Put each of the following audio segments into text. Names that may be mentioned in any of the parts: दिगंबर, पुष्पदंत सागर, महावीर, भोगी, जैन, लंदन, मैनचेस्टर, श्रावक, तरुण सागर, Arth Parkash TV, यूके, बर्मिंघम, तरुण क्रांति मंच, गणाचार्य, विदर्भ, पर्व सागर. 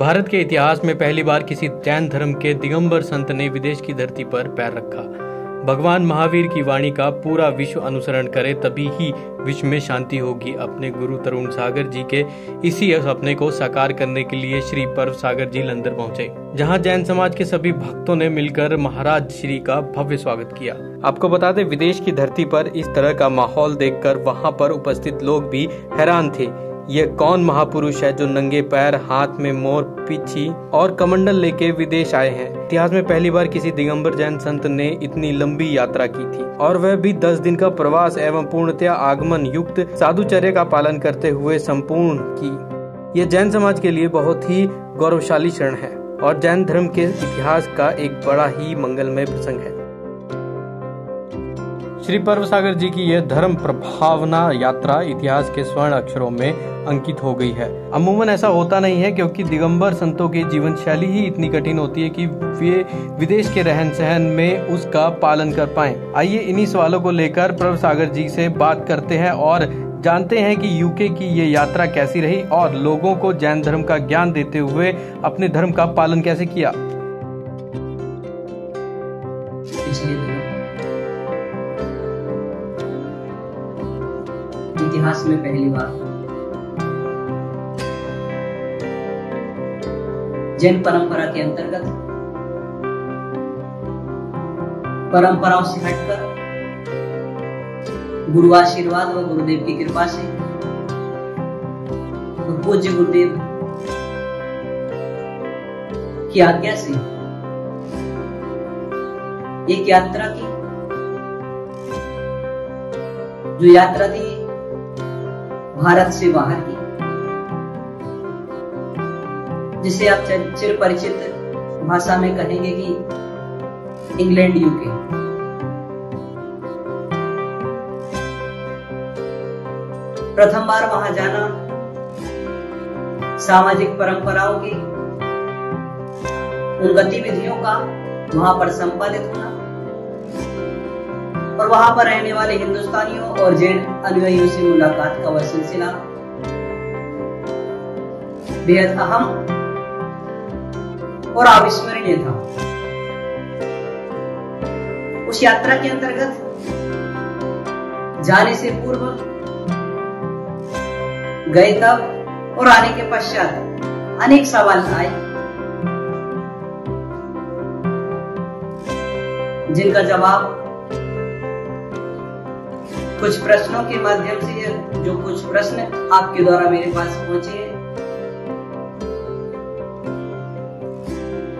भारत के इतिहास में पहली बार किसी जैन धर्म के दिगंबर संत ने विदेश की धरती पर पैर रखा। भगवान महावीर की वाणी का पूरा विश्व अनुसरण करे, तभी ही विश्व में शांति होगी। अपने गुरु तरुण सागर जी के इसी सपने को साकार करने के लिए श्री पर्व सागर जी लंदन पहुंचे, जहां जैन समाज के सभी भक्तों ने मिलकर महाराज श्री का भव्य स्वागत किया। आपको बता दें, विदेश की धरती पर इस तरह का माहौल देखकर वहां पर उपस्थित लोग भी हैरान थे। ये कौन महापुरुष है जो नंगे पैर, हाथ में मोर पीछी और कमंडल लेके विदेश आए हैं। इतिहास में पहली बार किसी दिगंबर जैन संत ने इतनी लंबी यात्रा की थी, और वह भी 10 दिन का प्रवास एवं पूर्णतया आगमन युक्त साधुचर्य का पालन करते हुए संपूर्ण की। यह जैन समाज के लिए बहुत ही गौरवशाली क्षण है और जैन धर्म के इतिहास का एक बड़ा ही मंगलमय प्रसंग है। श्री पर्व सागर जी की यह धर्म प्रभावना यात्रा इतिहास के स्वर्ण अक्षरों में अंकित हो गई है। अमूमन ऐसा होता नहीं है, क्योंकि दिगंबर संतों की जीवन शैली ही इतनी कठिन होती है कि वे विदेश के रहन सहन में उसका पालन कर पाएं। आइए इन्हीं सवालों को लेकर पर्व सागर जी से बात करते हैं और जानते हैं कि यूके की ये यात्रा कैसी रही और लोगों को जैन धर्म का ज्ञान देते हुए अपने धर्म का पालन कैसे किया। इतिहास में पहली बार जैन परंपरा के अंतर्गत परंपराओं से हटकर गुरु आशीर्वाद व गुरुदेव की कृपा से पूज्य गुरुदेव की आज्ञा से एक यात्रा की, जो यात्रा थी भारत से बाहर की, जिसे आप चिर परिचित भाषा में कहेंगे कि इंग्लैंड यूके। प्रथम बार वहां जाना सामाजिक परंपराओं की उन गतिविधियों का वहां पर संपादित होना और वहां पर रहने वाले हिंदुस्तानियों और जैन अनुयायियों से मुलाकात का वह सिलसिला बेहद अहम और अविस्मरणीय था। उस यात्रा के अंतर्गत जाने से पूर्व, गए तब और आने के पश्चात अनेक सवाल आए, जिनका जवाब कुछ प्रश्नों के माध्यम से, जो कुछ प्रश्न आपके द्वारा मेरे पास पहुंचे हैं,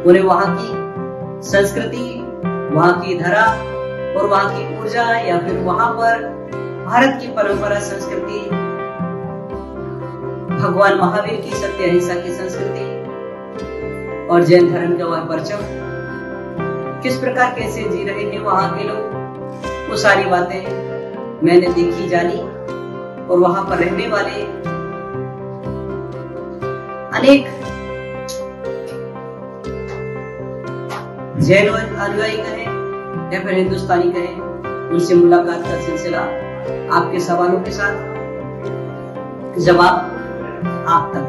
उन्हें वहां की संस्कृति, वहां की धरा और वहां की ऊर्जा या फिर वहां पर भारत की परंपरा संस्कृति, भगवान महावीर की सत्य अहिंसा की संस्कृति और जैन धर्म का वह परचम, किस प्रकार कैसे जी रहे हैं वहां के लोग, वो सारी बातें मैंने देखी, जानी और वहां पर रहने वाले अनेक जैन अनुयायी कहे या फिर हिंदुस्तानी कहे, उनसे मुलाकात का सिलसिला आपके सवालों के साथ जवाब आप तक।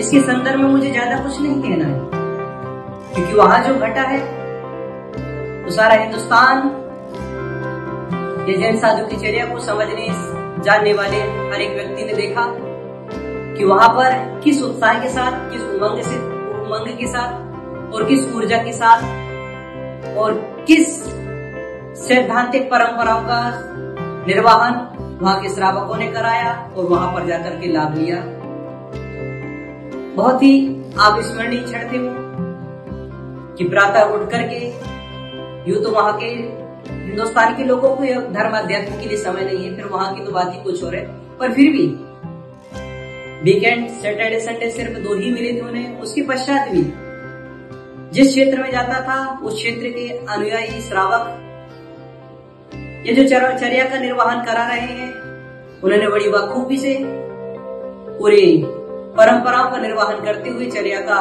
इसके संदर्भ में मुझे ज्यादा कुछ नहीं कहना है, क्योंकि वहां जो घटा है तो सारा हिंदुस्तान ये जैन साधु की चर्या को समझने जानने वाले हर एक व्यक्ति ने देखा कि वहां पर किस उत्साह के साथ, किस उमंग के साथ और किस ऊर्जा के साथ और किस सैद्धांतिक परंपराओं का निर्वाहन वहां के श्रावकों ने कराया और वहां पर जाकर के लाभ लिया। बहुत ही अविस्मरणीय क्षण थे वो कि प्रातः उठ करके, यूं तो वहां के हिंदुस्तान के लोगों को धर्म अध्यात्म के लिए समय नहीं है, फिर वहां की तो बात ही कुछ और है, पर फिर भी वीकेंड सैटरडे संडे सिर्फ 2 ही मिले थे उन्हें। उसके पश्चात भी जिस क्षेत्र में जाता था उस क्षेत्र के अनुयायी श्रावक ये जो चर्या का निर्वहन करा रहे हैं, उन्होंने बड़ी बखूबी से पूरी परंपराओं का निर्वहन करते हुए चर्या का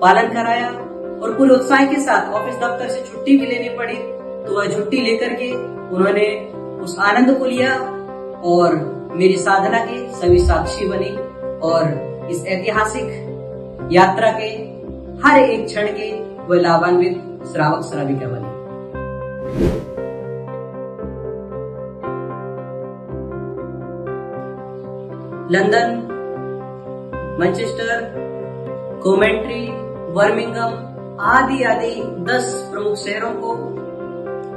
पालन कराया और पूरे उत्साह के साथ। ऑफिस दफ्तर से छुट्टी भी लेनी पड़ी तो वह छुट्टी लेकर के उन्होंने उस आनंद को लिया और मेरी साधना के सभी साक्षी बने और इस ऐतिहासिक यात्रा के हर एक क्षण के वह लाभान्वित श्रावक श्राविका बने। लंदन, मैनचेस्टर, कोमेंट्री, बर्मिंघम आदि आदि 10 प्रमुख शहरों को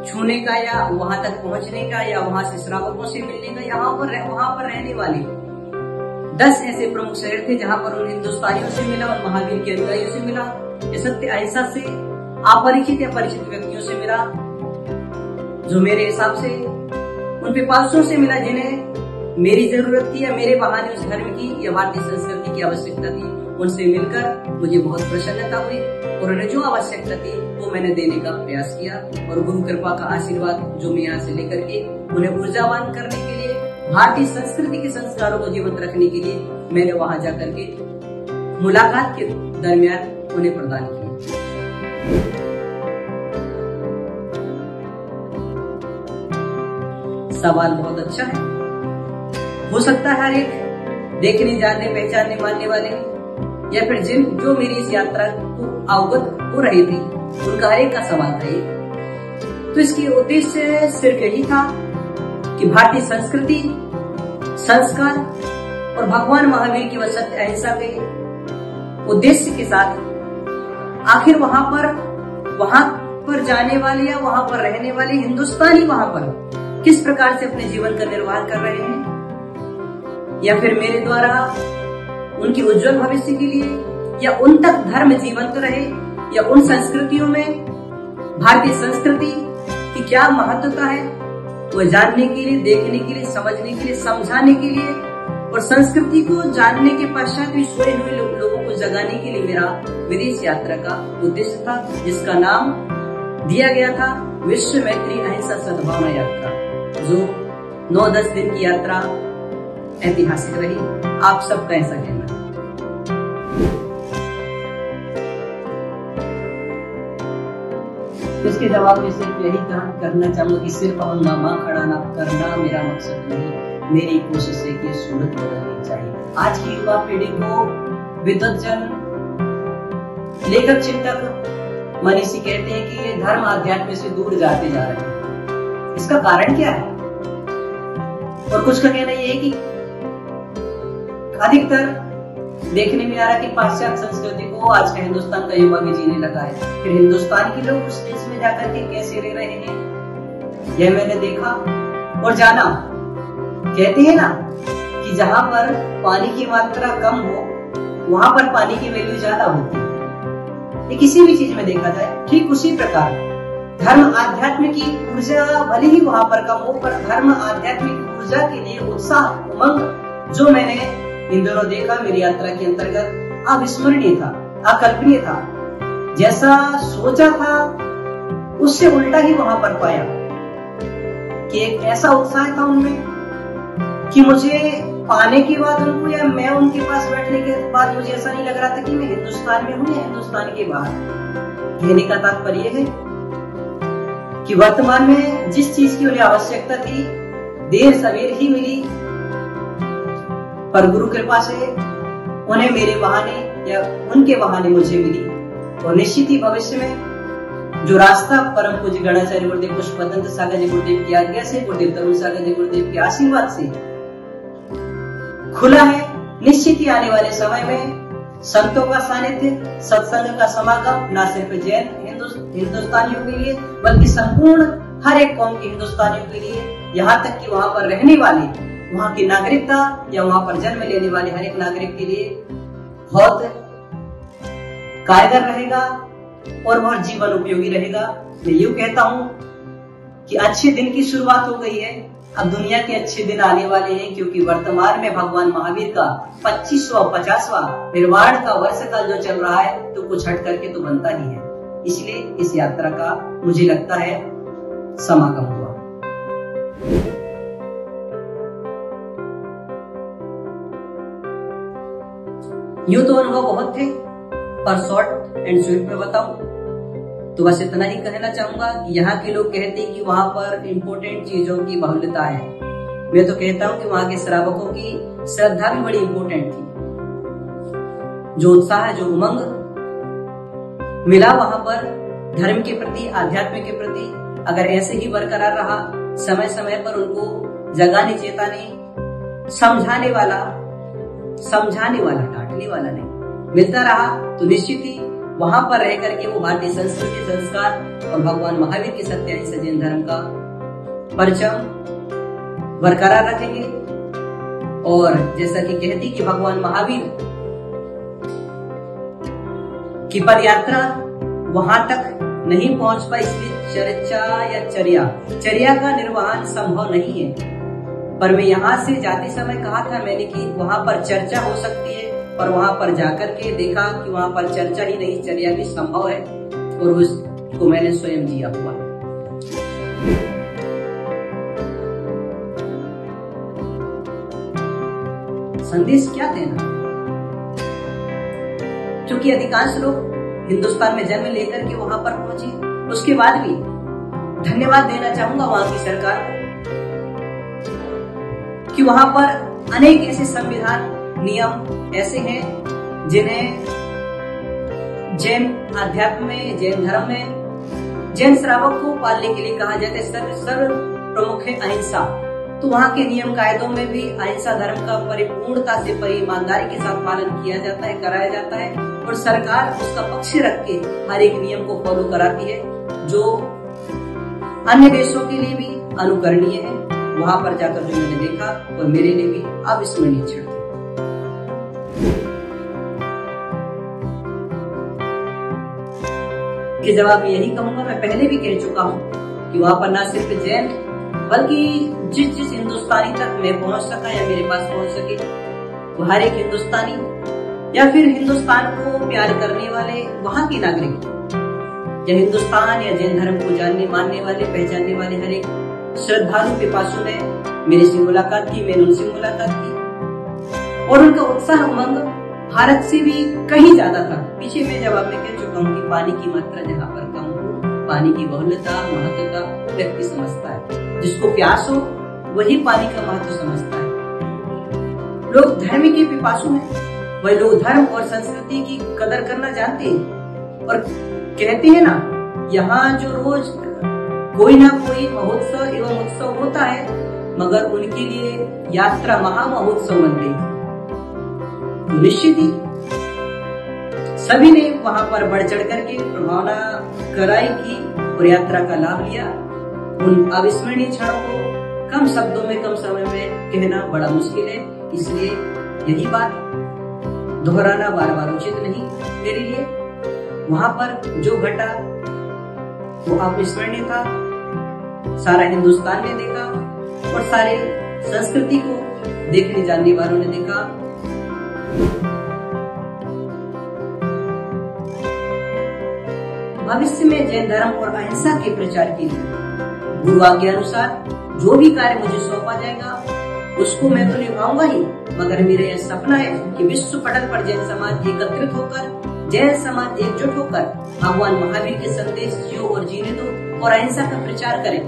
छूने का या वहां तक पहुंचने का या वहां से श्रावकों से मिलने का, यहाँ पर वहां पर रहने वाले 10 ऐसे प्रमुख शहर थे जहां पर उन्हें हिंदुस्तानियों से मिला और महावीर के अनुयायियों से मिला, सत्य अहिंसा से अपरिचित या परिचित व्यक्तियों से मिला, जो मेरे हिसाब से उन पिपासुओं से मिला जिन्हें मेरी जरूरत थी या मेरे बहाने उस धर्म की या भारतीय संस्कृति की आवश्यकता थी। उनसे मिलकर मुझे बहुत प्रसन्नता हुई और उन्हें जो आवश्यकता थी वो मैंने देने का प्रयास किया और गुरु कृपा का आशीर्वाद जो मैं यहाँ से लेकर के उन्हें ऊर्जावान करने के लिए, भारतीय संस्कृति के संस्कारों को जीवंत रखने के लिए मैंने वहां जाकर के मुलाकात के दरमियान उन्हें प्रदान किया। सवाल बहुत अच्छा है, हो सकता है हर एक देखने जाने पहचानने मानने वाले या फिर जिन जो मेरी इस यात्रा को अवगत हो रहे थे उनका हर एक का सवाल था। तो इसके उद्देश्य सिर्फ यही था कि भारतीय संस्कृति, संस्कार और भगवान महावीर की सत्य अहिंसा के उद्देश्य के साथ आखिर वहां पर जाने वाले या वहां पर रहने वाले हिंदुस्तानी वहां पर किस प्रकार से अपने जीवन का निर्वाह कर रहे हैं, या फिर मेरे द्वारा उनकी उज्जवल भविष्य के लिए या उन तक धर्म जीवंत रहे या उन संस्कृतियों में भारतीय संस्कृति की क्या महत्वता है वह जानने के लिए, देखने के लिए, समझने के लिए, समझाने के लिए और संस्कृति को जानने के पश्चात भी सोए हुए लोगों को जगाने के लिए मेरा विदेश यात्रा का उद्देश्य था, जिसका नाम दिया गया था विश्व मैत्री अहिंसा सद्भावना यात्रा, जो 9-10 दिन की यात्रा ऐतिहासिक रही। आप सबका ऐसा कहना है। इसके जवाब में सिर्फ यही करना चाहूंगा कि सिर्फ हंगामा खड़ा ना करना मेरा मकसद नहीं, मेरी कोशिश है कि सूरत बदलनी चाहिए। आज की युवा पीढ़ी को विद्वतजन लेखक चिंतक मनीषी कहते हैं कि ये धर्म आध्यात्म से दूर जाते जा रहे हैं। इसका कारण क्या है? और कुछ का कहना ये है कि अधिकतर देखने में आ रहा कि पाश्चात्य संस्कृति को आज का हिंदुस्तान का युवा भी जीने लगा है, फिर हिंदुस्तान के लोग उस देश में जाकर के कैसे रह रहे हैं यह मैंने देखा और जाना। कहते हैं ना कि जहां पर पानी की मात्रा कम हो वहां पर पानी की वैल्यू ज्यादा होती है, ये किसी भी चीज में देखा जाए। ठीक उसी प्रकार धर्म आध्यात्म की ऊर्जा भले ही वहां पर कम हो, पर धर्म आध्यात्मिक ऊर्जा के लिए उत्साह उमंग जो मैंने इन दोनों देखा मेरी यात्रा के अंतर्गत अविस्मरणीय था, अकल्पनीय था। जैसा सोचा था उससे उल्टा ही वहां पर पाया कि एक ऐसा उत्साह था उनमें कि मुझे पाने के बाद उनको या मैं उनके पास बैठने के बाद मुझे ऐसा नहीं लग रहा था कि मैं हिंदुस्तान में हूँ या हिंदुस्तान के बाहर। कहने का तात्पर्य है कि वर्तमान में जिस चीज की उन्हें आवश्यकता थी देर सवेर ही मिली, पर गुरु कृपा से उन्हें मेरे बहाने या उनके बहाने मुझे मिली और निश्चित ही भविष्य में जो रास्ता परम पूज्य गणाचार्य गुरुदेव पुष्पदंत सागर जी गुरुदेव की आज्ञा से, गुरुदेव तरुण सागर जी गुरुदेव के आशीर्वाद से खुला है, निश्चित ही आने वाले समय में संतों का सानिध्य, सत्संग का समागम न सिर्फ जैन हिंदुस्तानियों के लिए बल्कि संपूर्ण हर एक कौम के हिंदुस्तानियों के लिए, यहाँ तक कि वहाँ पर रहने वाले, वहाँ की नागरिकता या वहाँ पर जन्म लेने वाले हर एक नागरिक के लिए बहुत कारगर रहेगा और बहुत जीवन उपयोगी रहेगा। मैं यूं कहता हूँ कि अच्छे दिन की शुरुआत हो गई है, अब दुनिया के अच्छे दिन आने वाले हैं, क्योंकि वर्तमान में भगवान महावीर का 2550वां निर्वाण का वर्ष काल जो चल रहा है तो कुछ हट करके तो बनता ही है, इसलिए इस यात्रा का मुझे लगता है समागम हुआ। यूं तो अनुभव बहुत थे पर शॉर्ट एंड स्वीट में बताऊं तो बस इतना ही कहना चाहूंगा कि यहाँ के लोग कहते हैं कि वहाँ पर इम्पोर्टेंट चीजों की बहुलता है। मैं तो कहता हूँ कि वहाँ के श्रावकों की श्रद्धा भी बड़ी इम्पोर्टेंट थी, जो उत्साह जो उमंग मिला वहाँ पर धर्म के प्रति आध्यात्म के प्रति, अगर ऐसे ही बरकरार रहा, समय समय पर उनको जगाने चेताने समझाने वाला डांटने वाला नहीं मिलता रहा, तो निश्चित ही वहां पर रह करके वो भारतीय संस्कृति संस्कार और भगवान महावीर के सत्याई सजन धर्म का परचम बरकरार रखेंगे। और जैसा कि कहती कि भगवान महावीर की पद यात्रा वहां तक नहीं पहुंच पाई, इसलिए चर्चा या चर्या का निर्वहन संभव नहीं है। पर मैं यहाँ से जाते समय कहा था मैंने कि वहाँ पर चर्चा हो सकती है, और वहाँ पर जाकर के देखा कि वहाँ पर चर्चा ही नहीं चर्या भी संभव है, और उसको मैंने स्वयं जिया हुआ। संदेश क्या देना, क्योंकि अधिकांश लोग हिंदुस्तान में जन्म लेकर के वहां पर पहुंचे, उसके बाद भी धन्यवाद देना चाहूंगा वहां की सरकार को कि वहां पर अनेक ऐसे संविधान नियम ऐसे हैं जिन्हें जैन अध्यात्म में जैन धर्म में जैन श्रावक को पालने के लिए कहा जाता है। सर्व प्रमुख है अहिंसा, तो वहाँ के नियम कायदों में भी अहिंसा धर्म का परिपूर्णता से पर ईमानदारी के साथ पालन किया जाता है, कराया जाता है, और सरकार उसका पक्ष रख के हर एक नियम को फॉलो कराती है, जो अन्य देशों के लिए भी अनुकरणीय है। वहाँ पर जाकर जो मैंने देखा और मेरे लिए भी अविस्मरणीय क्षण थे। के जवाब में यही कहूंगा, मैं पहले भी कह चुका हूँ कि वहाँ पर न सिर्फ जैन बल्कि जिस हिंदुस्तानी तक मैं पहुंच सका या मेरे पास पहुंच सके, वो हर एक हिंदुस्तानी या फिर हिंदुस्तान को प्यार करने वाले वहां के नागरिक या हिंदुस्तान या जैन धर्म को जानने मानने वाले पहचानने वाले हर एक श्रद्धालु पिपासु ने मेरे से मुलाकात की, मैंने उनसे मुलाकात की, और उनका उत्साह उमंग भारत से भी कहीं ज्यादा था। पीछे मैं जवाब में कह चुका हूँ कि पानी की मात्रा जहाँ पर कम हो, पानी की बहुलता महत्वता व्यक्ति समझता है, जिसको प्यास हो वही पानी का महत्व समझता है। लोग धर्म के पिपासु हैं, वही लोग धर्म और संस्कृति की कदर करना जानते हैं, और कहते हैं ना यहाँ जो रोज कोई ना कोई महोत्सव एवं उत्सव होता है, मगर उनके लिए यात्रा महामहोत्सव बनते हैं। निश्चित ही सभी ने वहां पर बढ़ चढ़ करके प्रभावना कराई की और यात्रा का लाभ लिया। उन अविस्मरणीय क्षणों को कम शब्दों में कम समय में कहना बड़ा मुश्किल है, इसलिए यही बात दोहराना बार बार उचित नहीं। मेरे लिए वहां पर जो घटा वो अविस्मरणीय था। सारा हिंदुस्तान ने देखा और सारे संस्कृति को देखने जानने वालों ने देखा। भविष्य में जैन धर्म और अहिंसा के प्रचार के लिए गुरु आज्ञा अनुसार जो भी कार्य मुझे सौंपा जाएगा उसको मैं तो निभाऊंगा ही, मगर मेरा यह सपना है कि विश्व पटल पर जैन समाज एकत्रित होकर, जैन समाज एकजुट होकर भगवान महावीर के संदेश जियो और जीने दो और अहिंसा का प्रचार करें।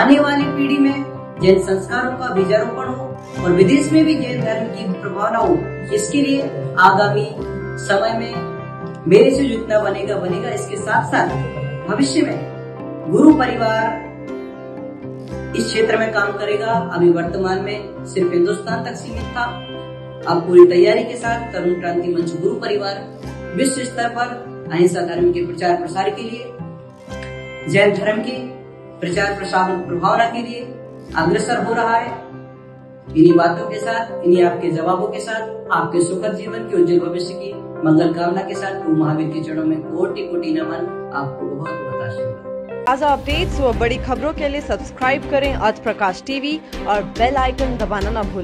आने वाली पीढ़ी में जैन संस्कारों का बीजारोपण हो और विदेश में भी जैन धर्म की प्रभावना हो, इसके लिए आगामी समय में मेरे से जितना बनेगा बनेगा। इसके साथ साथ भविष्य में गुरु परिवार इस क्षेत्र में काम करेगा। अभी वर्तमान में सिर्फ हिंदुस्तान तक सीमित था, अब पूरी तैयारी के साथ तरुण क्रांति मंच गुरु परिवार विश्व स्तर पर अहिंसा धर्म के प्रचार प्रसार के लिए, जैन धर्म के प्रचार प्रसार प्रभावना के लिए अग्रसर हो रहा है। इन्हीं बातों के साथ, इन्हीं आपके जवाबों के साथ, आपके सुखद जीवन के उज्जवल भविष्य की मंगल कामना के साथ महावीर के चरणों में कोटि कोटि नमन। आपको बहुत बहुत आशीर्वाद। ताज़ा अपडेट्स व बड़ी खबरों के लिए सब्सक्राइब करें अर्थ प्रकाश टीवी और बेल आइकन दबाना ना भूलें।